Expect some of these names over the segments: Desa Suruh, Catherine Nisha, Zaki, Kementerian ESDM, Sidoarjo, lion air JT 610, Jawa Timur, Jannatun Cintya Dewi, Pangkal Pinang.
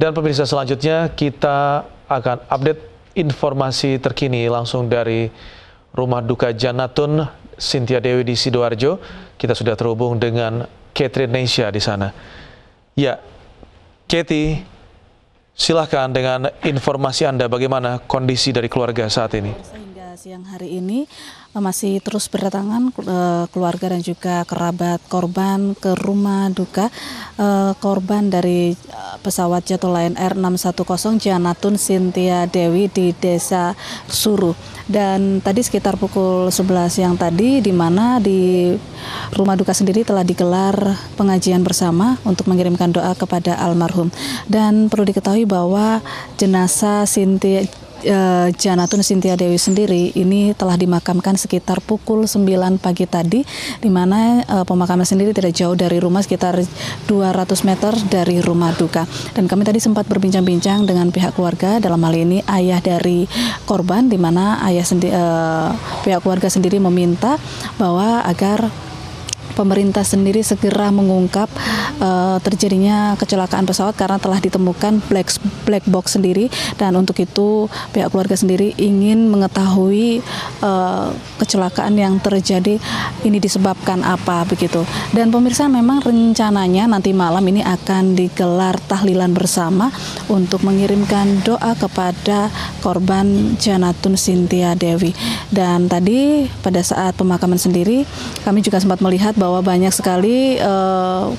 Dan pemirsa, selanjutnya kita akan update informasi terkini langsung dari rumah duka Jannatun Cintya Dewi di Sidoarjo. Kita sudah terhubung dengan Catherine Nisha di sana. Ya, Cathy, silahkan dengan informasi Anda bagaimana kondisi dari keluarga saat ini. Hingga siang hari ini masih terus berdatangan keluarga dan juga kerabat korban ke rumah duka korban dari pesawat jatuh Lion Air 610 Jannatun Cintya Dewi di Desa Suruh. Dan tadi sekitar pukul 11 siang tadi, di mana di rumah duka sendiri telah digelar pengajian bersama untuk mengirimkan doa kepada almarhum. Dan perlu diketahui bahwa jenazah Jannatun Cintya Dewi sendiri ini telah dimakamkan sekitar pukul 9 pagi tadi, di mana pemakaman sendiri tidak jauh dari rumah, sekitar 200 meter dari rumah duka. Dan kami tadi sempat berbincang-bincang dengan pihak keluarga, dalam hal ini ayah dari korban, di mana ayah pihak keluarga sendiri meminta bahwa agar pemerintah sendiri segera mengungkap terjadinya kecelakaan pesawat karena telah ditemukan black box sendiri, dan untuk itu pihak keluarga sendiri ingin mengetahui kecelakaan yang terjadi ini disebabkan apa begitu. Dan pemirsa, memang rencananya nanti malam ini akan digelar tahlilan bersama untuk mengirimkan doa kepada korban Jannatun Cintya Dewi. Dan tadi pada saat pemakaman sendiri kami juga sempat melihat bahwa banyak sekali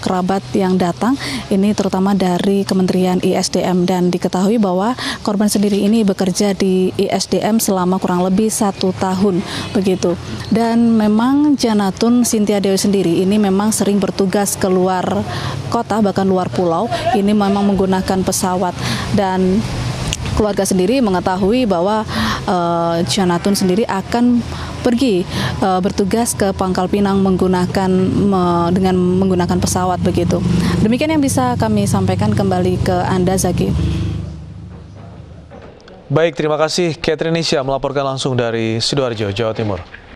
kerabat yang datang, ini terutama dari Kementerian ESDM, dan diketahui bahwa korban sendiri ini bekerja di ESDM selama kurang lebih 1 tahun begitu. Dan memang Jannatun Cintya Dewi sendiri ini memang sering bertugas keluar kota, bahkan luar pulau, ini memang menggunakan pesawat. Dan keluarga sendiri mengetahui bahwa Jannatun sendiri akan pergi bertugas ke Pangkal Pinang dengan menggunakan pesawat begitu. Demikian yang bisa kami sampaikan, kembali ke Anda, Zaki. Baik, terima kasih Catherine Nisha melaporkan langsung dari Sidoarjo, Jawa Timur.